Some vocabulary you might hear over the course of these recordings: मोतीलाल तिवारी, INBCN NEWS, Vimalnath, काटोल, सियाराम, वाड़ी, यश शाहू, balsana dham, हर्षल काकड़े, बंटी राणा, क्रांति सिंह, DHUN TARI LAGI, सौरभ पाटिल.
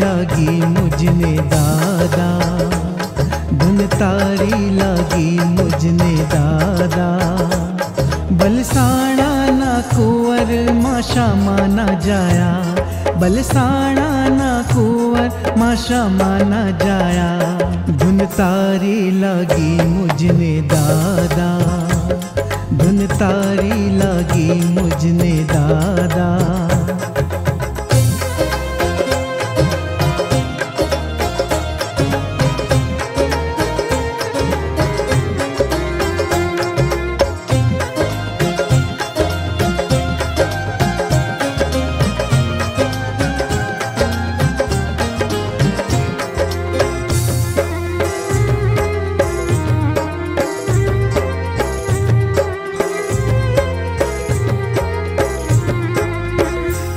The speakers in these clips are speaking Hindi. लागी मुझने दादा, धुन तारी लागी मुझने दादा। बलसाना ना कुंवर माशा माना जाया, बलसाना ना कुंवर माशा माना जाया। धुन तारी लागी मुझने दादा, धुन तारी लागी मुझने दादा।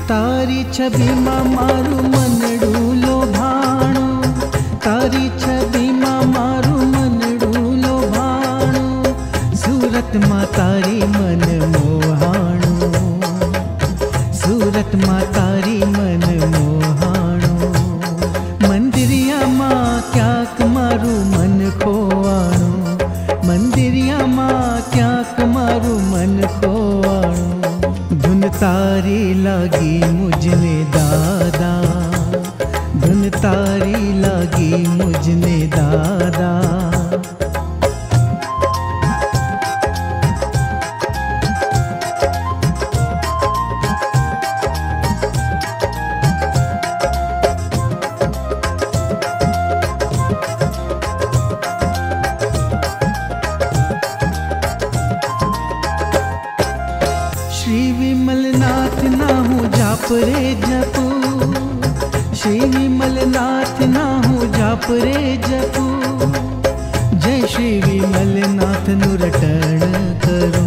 तारी छवि मां मारू मनडू लोभाणो, तारी छवि मां मारू मनडू लोभाणो। सूरत मां तारी मन मोहाणो, सूरत मां तारी मन मोहाणो। मंदिरिया मां क्याक मारू मन खोवाणो, मंदिरिया मां क्याक मारू मन खोवाणो। धुन तारी लागी मुझने दादा, धुन तारी लागी मुझने दादा। श्री विमलनाथ ना हूँ जाप रे जपू, श्री विमलनाथ ना हूँ जाप रे जपू। जय श्री विमलनाथ नु रटण करो,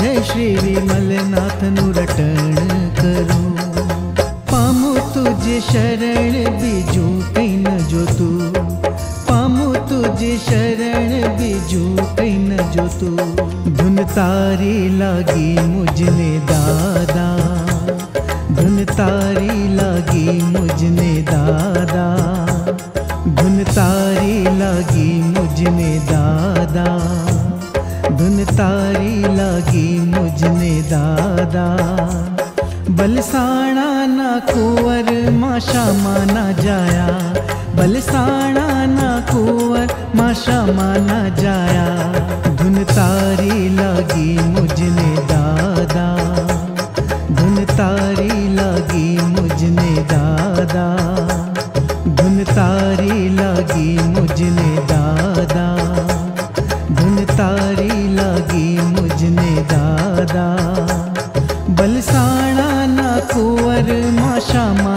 जय श्री विमलनाथ नु रटण करो। पामू तुझे शरण बिजू कहीं न जो तू, पामू तुझे शरण बिजू कहीं न जो तू। धुन तारी लागी मुझने दादा, धुन तारी लागी मुझने दादा। धुन तारी लागी मुझने दादा, धुन तारी लागी मुझने दादा। बलसाना ना कुंवर माशा माना जाया, बलसाना ना कुंवर माशा माना जाया। धुन तारी लागी मुझने दादा, धुन तारी लागी मुझने दादा। धुन तारी लागी मुझने दादा, धुन तारी लागी मुझने दादा। बलसाना ना कुंवर माशा